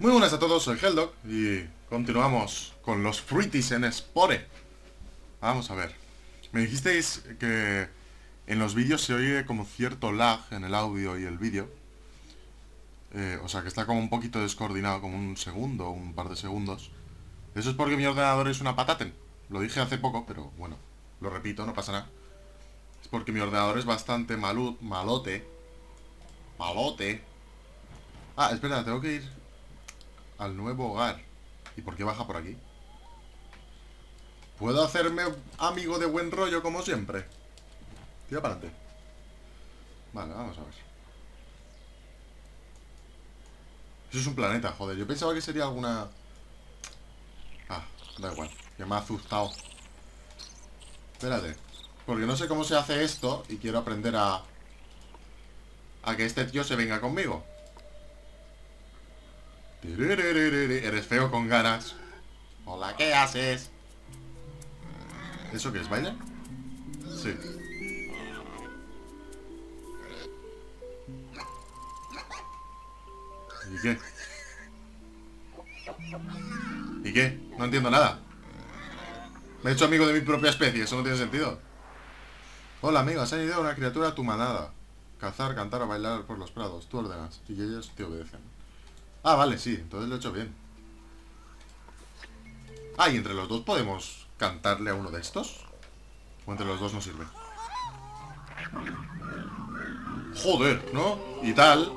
Muy buenas a todos, soy Helldog y continuamos con los Fruities en Spore. Vamos a ver. Me dijisteis que en los vídeos se oye como cierto lag en el audio y el vídeo. O sea que está como un poquito descoordinado, como un segundo, un par de segundos. Eso es porque mi ordenador es una pataten. Lo dije hace poco, pero bueno, lo repito, no pasa nada. Es porque mi ordenador es bastante malote. Ah, espera, tengo que ir al nuevo hogar. ¿Y por qué baja por aquí? ¿Puedo hacerme amigo de buen rollo como siempre? Tira para adelante. Vale, vamos a ver. Eso es un planeta, joder. Yo pensaba que sería alguna... Ah, da igual. Que me ha asustado. Espérate. Porque no sé cómo se hace esto y quiero aprender a... A que este tío se venga conmigo. Eres feo con ganas. Hola, ¿qué haces? ¿Eso qué es, baile? Sí. ¿Y qué? ¿Y qué? No entiendo nada. Me he hecho amigo de mi propia especie, eso no tiene sentido. Hola, amigos, ha ido una criatura a tu manada. Cazar, cantar o bailar por los prados. Tú ordenas y ellos te obedecen. Ah, vale, sí, entonces lo he hecho bien. Ah, y entre los dos podemos cantarle a uno de estos. O entre los dos no sirve. Joder, ¿no? Y tal.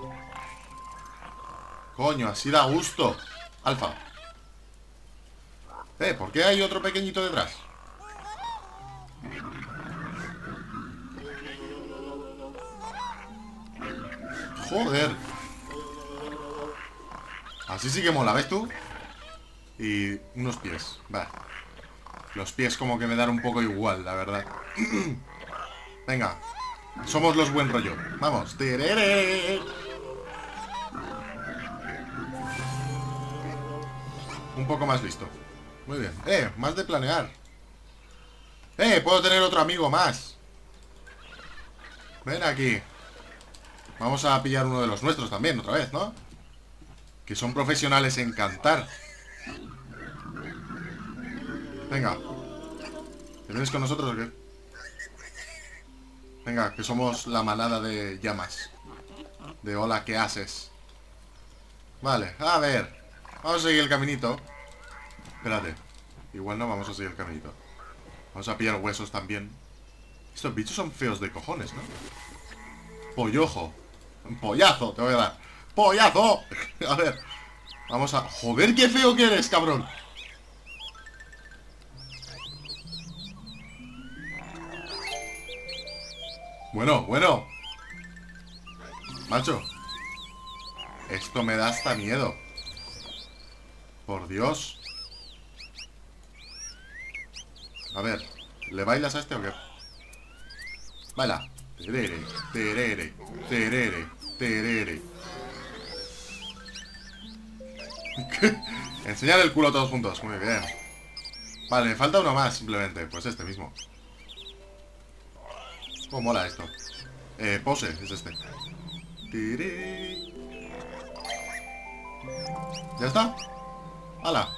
Coño, así da gusto. Alfa. ¿Por qué hay otro pequeñito detrás? Joder. Así sí que mola, ¿ves tú? Y unos pies, vale. Los pies como que me dan un poco igual, la verdad. Venga. Somos los buen rollo. Vamos. ¡Tereré! Un poco más listo. Muy bien. Más de planear. Puedo tener otro amigo más. Ven aquí. Vamos a pillar uno de los nuestros también, otra vez, ¿no? Que son profesionales en cantar. Venga. ¿Te vienes con nosotros o qué? Venga, que somos la manada de llamas. De hola, ¿qué haces? Vale, a ver. Vamos a seguir el caminito. Espérate. Igual no vamos a seguir el caminito. Vamos a pillar huesos también. Estos bichos son feos de cojones, ¿no? Pollojo. Pollazo, te voy a dar. ¡Pollazo! A ver. Vamos a... ¡Joder, qué feo que eres, cabrón! Bueno. Macho. Esto me da hasta miedo. Por Dios. A ver. ¿Le bailas a este o qué? Baila. Terere, terere, terere, terere. Enseñar el culo todos juntos. Muy bien. Vale, me falta uno más simplemente. Pues este mismo. Oh, mola esto. Pose, es este. ¿Ya está? ¡Hala!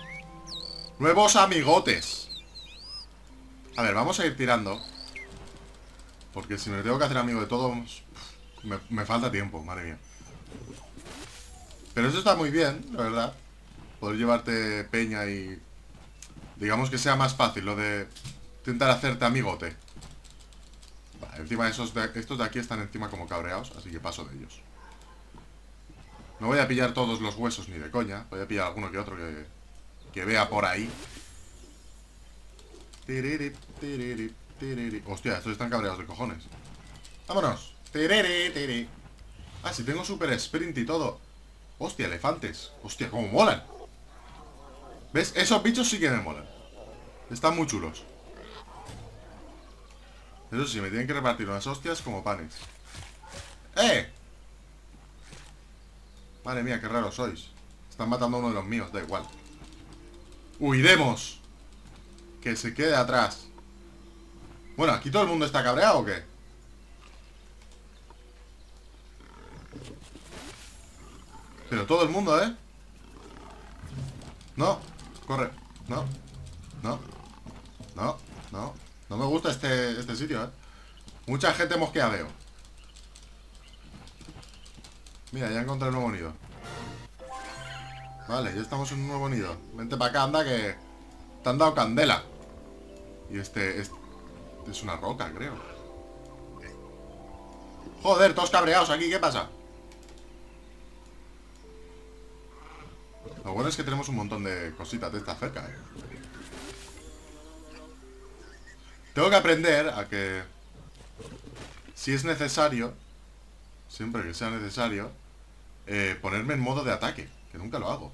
¡Nuevos amigotes! A ver, vamos a ir tirando. Porque si me tengo que hacer amigo de todos, me falta tiempo, madre mía. Pero eso está muy bien, la verdad. Poder llevarte peña y... Digamos que sea más fácil lo de intentar hacerte amigote. Vale, encima estos de aquí están encima como cabreados, así que paso de ellos. No voy a pillar todos los huesos ni de coña. Voy a pillar alguno que otro que vea por ahí. Hostia, estos están cabreados de cojones. ¡Vámonos! Ah, si tengo super sprint y todo. Hostia, elefantes. Hostia, cómo molan. ¿Ves? Esos bichos sí que me molan. Están muy chulos. Eso sí, me tienen que repartir unas hostias como panes. ¡Eh! Madre mía, qué raros sois. Están matando a uno de los míos, da igual. ¡Huiremos! Que se quede atrás. Bueno, ¿aquí todo el mundo está cabreado o qué? Pero todo el mundo, ¿eh? No, corre. No, no, no, no. No me gusta este sitio, ¿eh? Mucha gente mosquea veo. Mira, ya encontré un nuevo nido. Vale, ya estamos en un nuevo nido. Vente para acá, anda, que te han dado candela. Y este es una roca, creo. Joder, todos cabreados aquí, ¿qué pasa? Lo bueno es que tenemos un montón de cositas de estas cerca, ¿eh? Tengo que aprender a que, si es necesario, siempre que sea necesario, ponerme en modo de ataque, que nunca lo hago.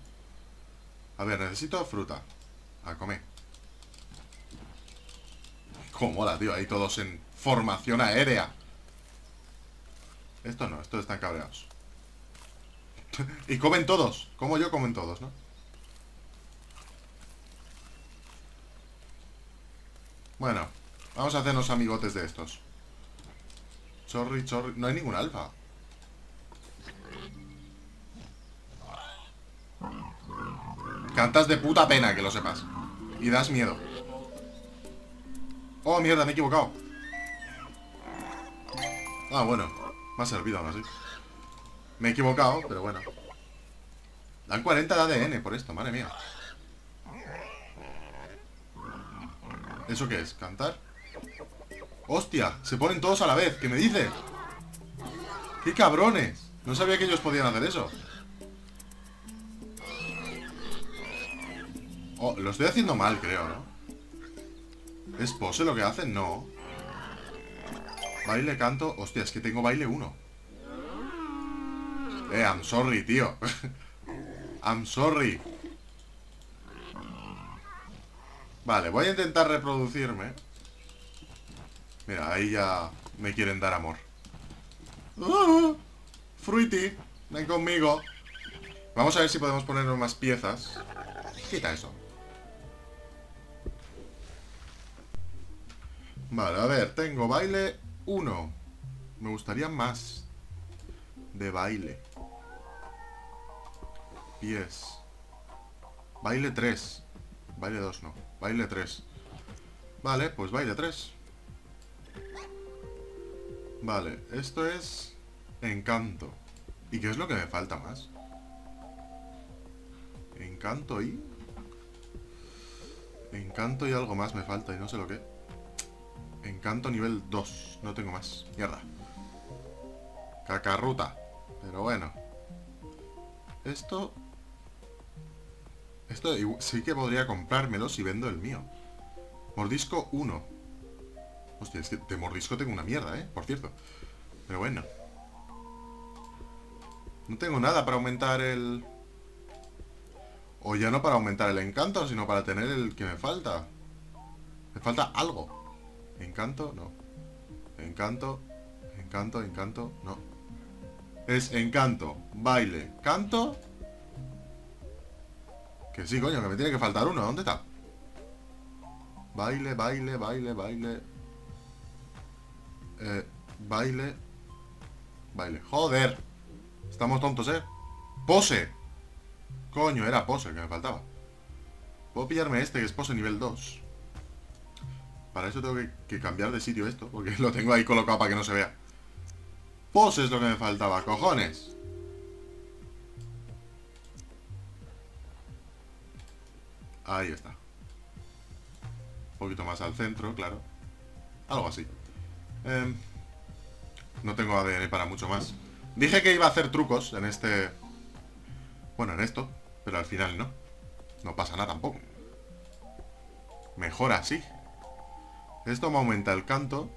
A ver, necesito fruta. A comer. Cómo mola, tío, ahí todos en formación aérea. Esto no, estos están cabreados. Y comen todos, como yo comen todos, ¿no? Bueno, vamos a hacernos amigotes de estos. Chorri, chorri. No hay ningún alfa. Cantas de puta pena, que lo sepas. Y das miedo. Oh, mierda, me he equivocado. Ah, bueno. Me ha servido aún así. Me he equivocado, pero bueno. Dan 40 de ADN por esto, madre mía. ¿Eso qué es? ¿Cantar? ¡Hostia! Se ponen todos a la vez. ¿Qué me dices? ¡Qué cabrones! No sabía que ellos podían hacer eso. Oh, lo estoy haciendo mal, creo, ¿no? ¿Es pose lo que hacen? No. Baile, canto... Hostia, es que tengo baile 1. I'm sorry, tío. I'm sorry. Vale, voy a intentar reproducirme. Mira, ahí ya me quieren dar amor. Fruity, ven conmigo. Vamos a ver si podemos ponernos más piezas. Quita eso. Vale, a ver, tengo baile 1. Me gustaría más de baile. Pies. Baile 3. Baile 2 no, baile 3. Vale, pues baile 3. Vale, esto es encanto. ¿Y qué es lo que me falta más? Encanto y... encanto y algo más me falta y no sé lo que. Encanto nivel 2. No tengo más. Mierda. Cacarruta. Pero bueno. Esto... esto sí que podría comprármelo si vendo el mío. Mordisco 1. Hostia, es que de mordisco tengo una mierda, por cierto. Pero bueno. No tengo nada para aumentar el... o ya no para aumentar el encanto, sino para tener el que me falta. Me falta algo. Encanto, no. Encanto, encanto, encanto, no. Es encanto, baile, canto. Que sí, coño, que me tiene que faltar uno. ¿Dónde está? Baile, baile, baile, baile. Baile. Baile. Joder. Estamos tontos, ¿eh? Pose. Coño, era pose que me faltaba. Puedo pillarme este que es pose nivel 2. Para eso tengo que cambiar de sitio esto, porque lo tengo ahí colocado para que no se vea. Pose es lo que me faltaba, cojones. Ahí está. Un poquito más al centro, claro. Algo así. No tengo ADN para mucho más. Dije que iba a hacer trucos en este... bueno, en esto. Pero al final no. No pasa nada tampoco. Mejor así. Esto me aumenta el canto.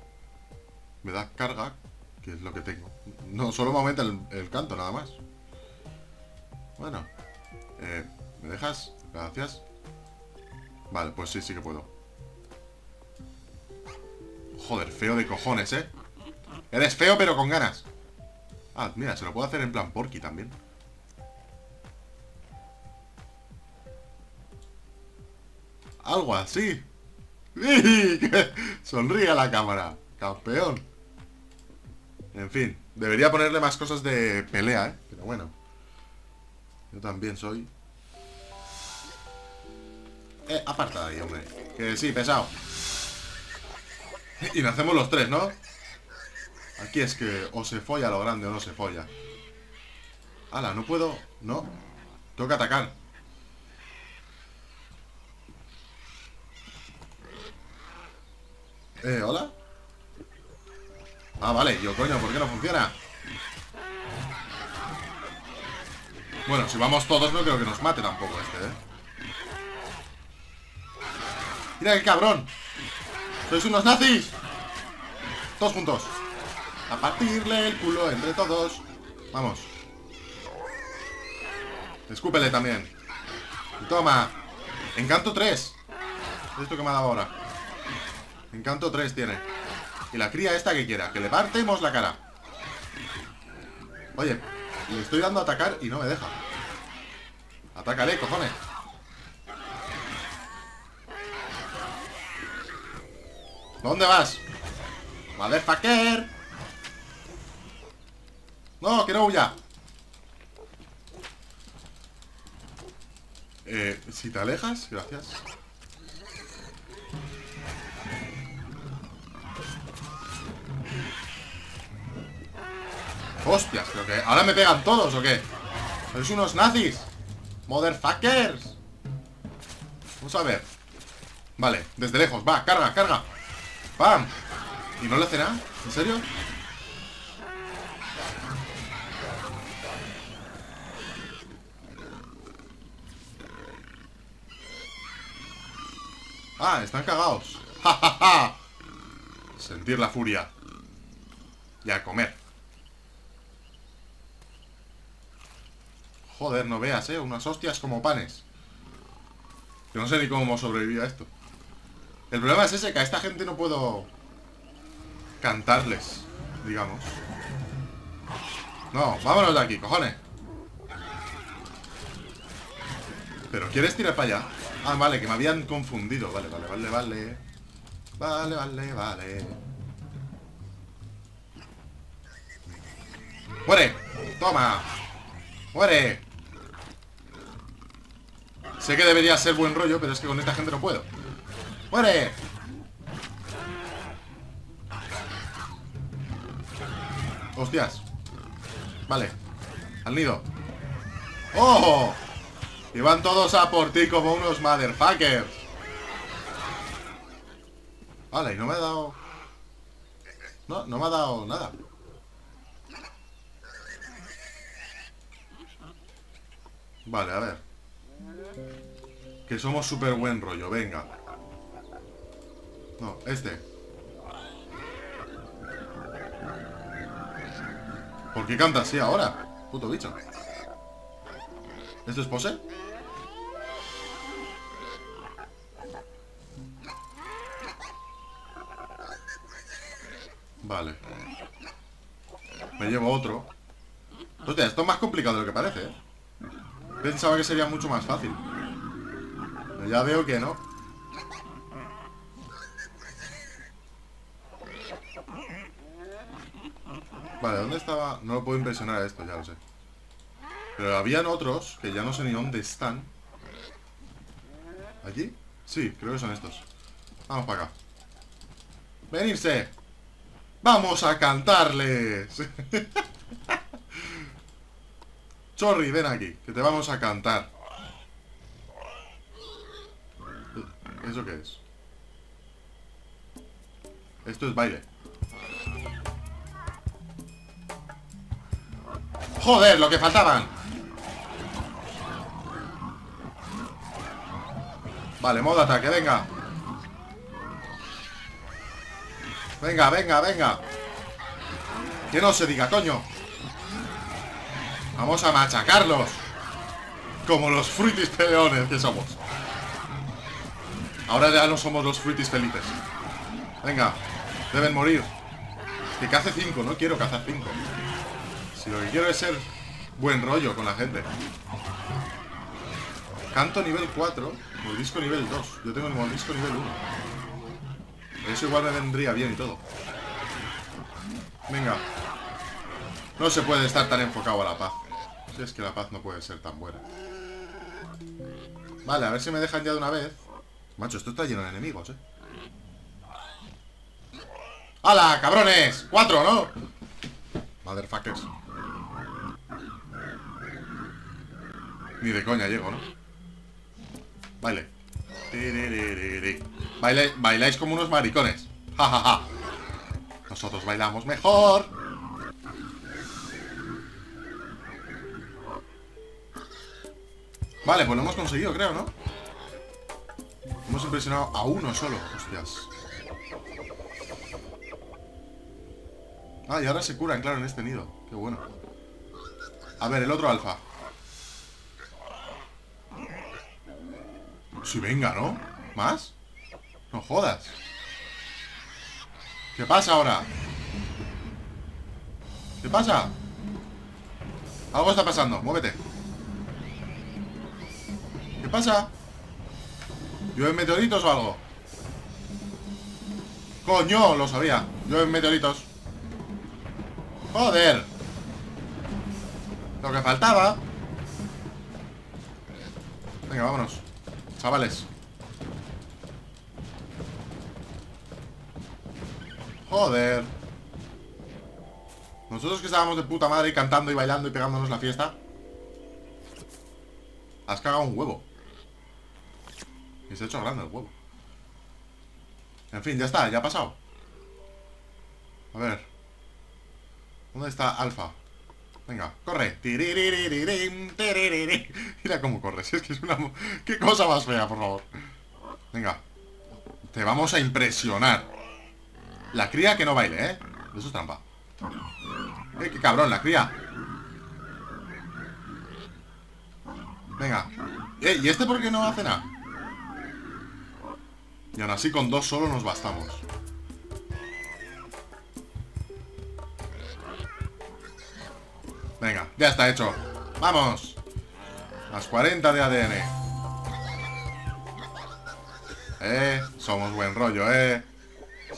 Me da carga, que es lo que tengo. No, solo me aumenta el canto, nada más. Bueno. ¿Me dejas? Gracias. Vale, pues sí, sí que puedo. Joder, feo de cojones, ¿eh? Eres feo, pero con ganas. Ah, mira, se lo puedo hacer en plan Porky también. Algo así. Sonríe a la cámara, campeón. En fin, debería ponerle más cosas de pelea, ¿eh? Pero bueno. Yo también soy Aparta de ahí, hombre. Que sí, pesado. Y nacemos los tres, ¿no? Aquí es que o se folla lo grande o no se folla. Ala, no puedo. No. Tengo que atacar. ¿Hola? Ah, vale. Yo, coño, ¿por qué no funciona? Bueno, si vamos todos no creo que nos mate tampoco este, ¿eh? ¡Mira qué cabrón! ¡Sois unos nazis! Todos juntos. A partirle el culo entre todos. Vamos. Escúpele también. Y toma. Encanto 3. Esto que me ha dado ahora. Encanto 3 tiene. Y la cría esta que quiera. Que le partemos la cara. Oye, le estoy dando a atacar y no me deja. Atácale, cojones. ¿Dónde vas? Motherfucker. No, que no huya. Si te alejas, gracias. Hostias, creo que... ¿Ahora me pegan todos o qué? Sois unos nazis. Motherfuckers. Vamos a ver. Vale, desde lejos, va, carga, carga. ¡Pam! ¿Y no le hace nada? ¿En serio? Ah, están cagados. ¡Ja, ja, ja! Sentir la furia. Y a comer. Joder, no veas, unas hostias como panes. Yo no sé ni cómo sobreviví a esto. El problema es ese, que a esta gente no puedo cantarles, digamos. No, vámonos de aquí, cojones. ¿Pero quieres tirar para allá? Ah, vale, que me habían confundido. Vale, vale, vale, vale. Vale, vale, vale. ¡Muere! ¡Toma! ¡Muere! Sé que debería ser buen rollo, pero es que con esta gente no puedo. ¡Muere! ¡Hostias! Vale. Al nido. ¡Oh! Y van todos a por ti como unos motherfuckers. Vale, y no me ha dado... No, no me ha dado nada. Vale, a ver. Que somos súper buen rollo, venga. No, este. ¿Por qué canta así ahora? Puto bicho. ¿Esto es pose? Vale. Me llevo otro. Hostia, esto es más complicado de lo que parece, ¿eh? Pensaba que sería mucho más fácil. Pero ya veo que no. Vale, ¿dónde estaba? No lo puedo impresionar a esto, ya lo sé. Pero habían otros que ya no sé ni dónde están. ¿Aquí? Sí, creo que son estos. Vamos para acá. ¡Venirse! ¡Vamos a cantarles! Chorri, ven aquí, que te vamos a cantar. ¿Eso qué es? Esto es baile. ¡Joder, lo que faltaban! Vale, modo ataque, venga. Venga, venga, venga. Que no se diga, coño. Vamos a machacarlos. Como los Fruities peleones que somos. Ahora ya no somos los Fruities felices. Venga, deben morir. Que cace 5, no quiero cazar 5. Si lo que quiero es ser buen rollo con la gente. Canto nivel 4, mordisco nivel 2. Yo tengo el mordisco nivel 1. Eso igual me vendría bien y todo. Venga. No se puede estar tan enfocado a la paz. Si es que la paz no puede ser tan buena. Vale, a ver si me dejan ya de una vez. Macho, esto está lleno de enemigos, eh. ¡Hala, cabrones! ¡4, no! Motherfuckers. Ni de coña llego, ¿no? Baile. Bailáis como unos maricones. ¡Ja, ja, ja! Nosotros bailamos mejor. Vale, pues lo hemos conseguido, creo, ¿no? Hemos impresionado a uno solo. Hostias. Ah, y ahora se curan, claro, en este nido. Qué bueno. A ver, el otro alfa. Sí, venga, ¿no? ¿Más? No jodas. ¿Qué pasa ahora? ¿Qué pasa? Algo está pasando, muévete. ¿Qué pasa? ¿Llueven meteoritos o algo? ¡Coño! Lo sabía. Llueven meteoritos. ¡Joder! Lo que faltaba. Venga, vámonos, chavales. Joder. Nosotros que estábamos de puta madre cantando y bailando y pegándonos la fiesta. Has cagado un huevo. Y se ha hecho grande el huevo. En fin, ya está, ya ha pasado. A ver. ¿Dónde está Alfa? Venga, corre. Mira cómo corres, es que es una... ¡Qué cosa más fea, por favor! Venga. Te vamos a impresionar. La cría que no baile, ¿eh? Eso es trampa. ¡Qué cabrón, la cría! Venga. ¿Y este por qué no hace nada? Y aún así con dos solo nos bastamos. Venga, ya está hecho. ¡Vamos! Más 40 de ADN. Somos buen rollo,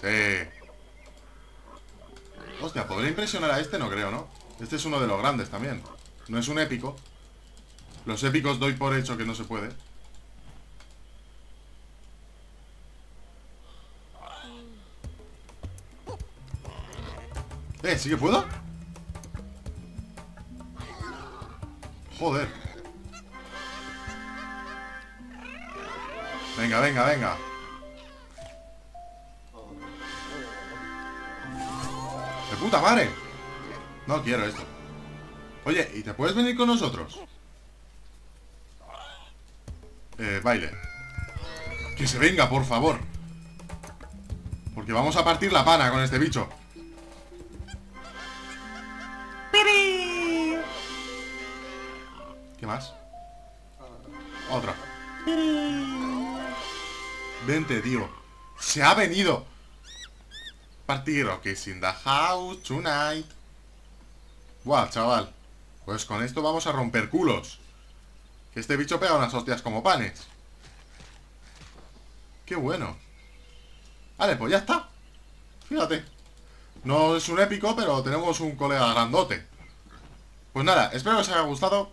Sí. Hostia, ¿podría impresionar a este? No creo, ¿no? Este es uno de los grandes también. No es un épico. Los épicos doy por hecho que no se puede. ¿Sí que puedo? Joder. Venga, venga, venga. ¡De puta madre! No quiero esto. Oye, ¿y te puedes venir con nosotros? Baile. Que se venga, por favor. Porque vamos a partir la pana con este bicho. ¿Qué más? Otra. Vente, tío. Se ha venido. Party Rock is in the house tonight. Buah, chaval. Pues con esto vamos a romper culos. Que este bicho pega unas hostias como panes. Qué bueno. Vale, pues ya está. Fíjate. No es un épico, pero tenemos un colega grandote. Pues nada, espero que os haya gustado.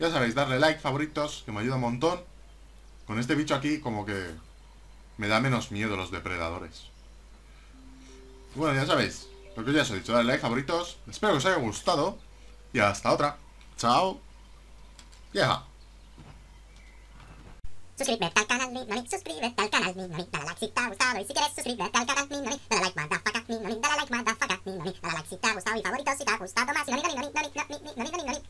Ya sabéis, darle like, favoritos, que me ayuda un montón. Con este bicho aquí como que me da menos miedo los depredadores. Bueno, ya sabéis, lo que ya os he dicho, darle like, favoritos. Espero que os haya gustado. Y hasta otra. Chao. Vieja. Suscríbete al canal, mi mami, suscríbete al canal, mi mami, dale like si te ha gustado y si quieres suscríbete al canal, mi mami, dale like, madafaca, mi mami, dale like, madafaca, mi mami, dale like si te ha gustado y favoritos si te ha gustado más, mi mami,